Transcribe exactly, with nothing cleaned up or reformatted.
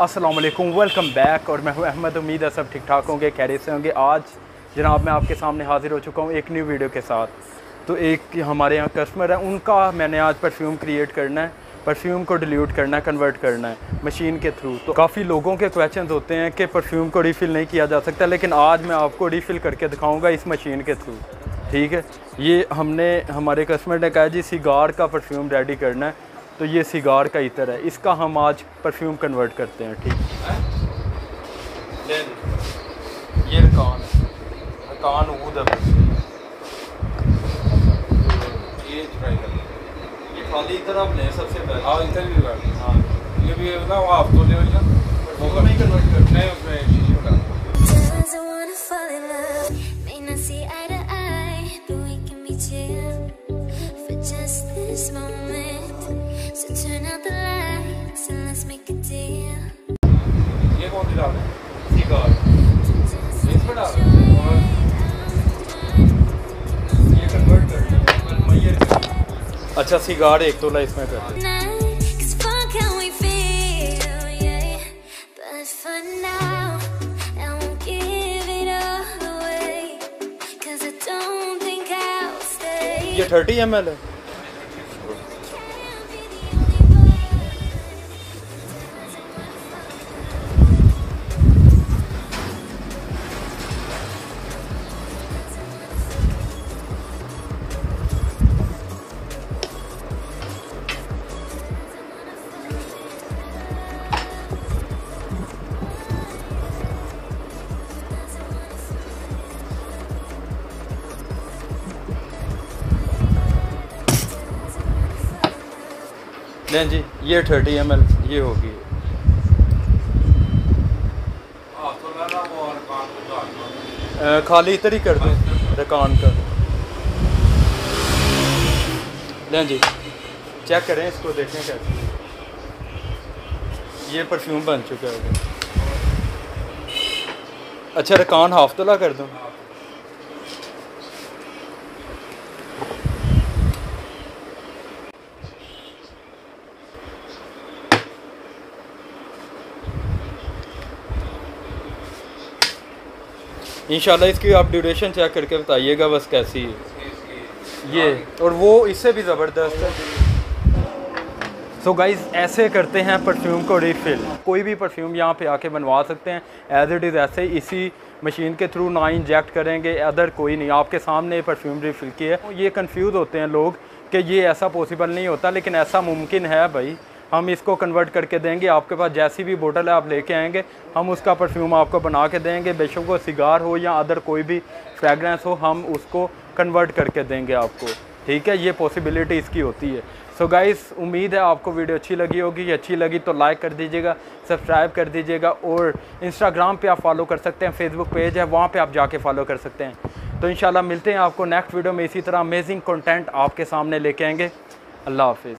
अस्सलाम वालेकुम, welcome back. और मैं हूं अहमद। उम्मीद है सब ठीक ठाक होंगे, खैरियत से होंगे। आज जनाब मैं आपके सामने हाज़िर हो चुका हूं एक न्यू वीडियो के साथ। तो एक हमारे यहाँ कस्टमर है, उनका मैंने आज परफ्यूम क्रिएट करना है, परफ्यूम को डिल्यूट करना है, कन्वर्ट करना है मशीन के थ्रू। तो काफ़ी लोगों के क्वेश्चन होते हैं कि परफ्यूम को रिफ़िल नहीं किया जा सकता, लेकिन आज मैं आपको रिफ़िल करके दिखाऊँगा इस मशीन के थ्रू। ठीक है, ये हमने हमारे कस्टमर ने कहा जी सिगार का परफ्यूम रेडी करना है, तो ये सिगार का इतर है, इसका हम आज परफ्यूम कन्वर्ट करते हैं। ठीक है, ये रकान रकान ऊद है, ये ट्राई कर लेंगे। ये खाली इतर आप लें सबसे पहले। हाँ, इतर भी कर लें। हाँ, ये भी ना वो आप तो ले लें, वो नहीं कन्वर्ट करते हैं उसमें शीशे का। So turn out the lights and let's make a deal. ये कौन सी डाल है? सिगार। इस पर डाल। और ये कन्वर्ट कर। मयर कर। अच्छा, सिगार एक तो लाइफ में कर। ये तीस एम एल है। लें जी, ये तीस एम एल ये होगी। खाली इतर ही कर दें रकान का। लें जी, चेक करें इसको, देखें कैसे। ये परफ्यूम बन चुका है। अच्छा, रकान हाफ तला कर दूँ। इंशाल्लाह इसकी आप ड्यूरेशन चेक करके बताइएगा बस कैसी है ये, और वो इससे भी ज़बरदस्त है। सो so गाइज़, ऐसे करते हैं परफ्यूम को रिफ़िल। कोई भी परफ्यूम यहाँ पे आके बनवा सकते हैं एज इट इज़, ऐसे इसी मशीन के थ्रू, ना इंजेक्ट करेंगे अदर कोई नहीं। आपके सामने परफ्यूम रिफ़िल की है। ये कंफ्यूज होते हैं लोग कि ये ऐसा पॉसिबल नहीं होता, लेकिन ऐसा मुमकिन है भाई। हम इसको कन्वर्ट करके देंगे आपके पास। जैसी भी बोतल है आप लेके आएंगे, हम उसका परफ्यूम आपको बना के देंगे। बेशक वो सिगार हो या अदर कोई भी फ्रेगरेंस हो, हम उसको कन्वर्ट करके देंगे आपको। ठीक है, ये पॉसिबिलिटी इसकी होती है। सो गाइस, उम्मीद है आपको वीडियो अच्छी लगी होगी। अच्छी लगी तो लाइक कर दीजिएगा, सब्सक्राइब कर दीजिएगा, और इंस्टाग्राम पर आप फॉलो कर सकते हैं, फेसबुक पेज है वहाँ पर आप जाके फॉलो कर सकते हैं। तो इंशाल्लाह मिलते हैं आपको नेक्स्ट वीडियो में। इसी तरह अमेजिंग कॉन्टेंट आपके सामने लेके आएंगे। अल्लाह हाफिज़।